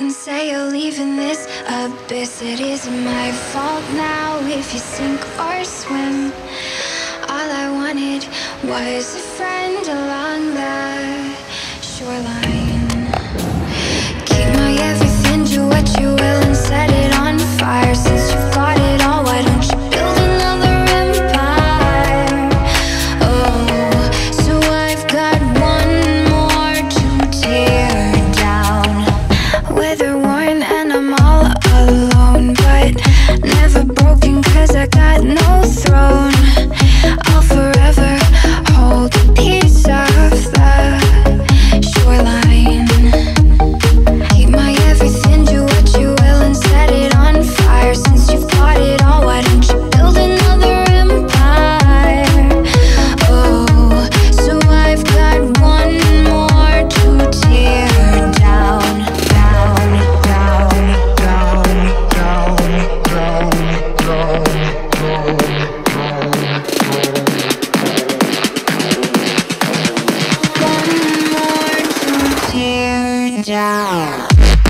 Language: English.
and say you're leaving this abyss. It isn't my fault now if you sink or swim. All I wanted was a friend along the shoreline. Keep my everything, do what you will, and set it on fire. Since you've got it all, why don't you build another empire? Oh, so I've got one more to tear down. Weather-worn and I'm all alone, but never broken, cause I got no throne. I'll forever hold a piece of the shoreline. Keep my everything, do what you will, and set it on fire. Since you've got it all, why don't you build another empire? Oh, so I've got one more to tear down. Down.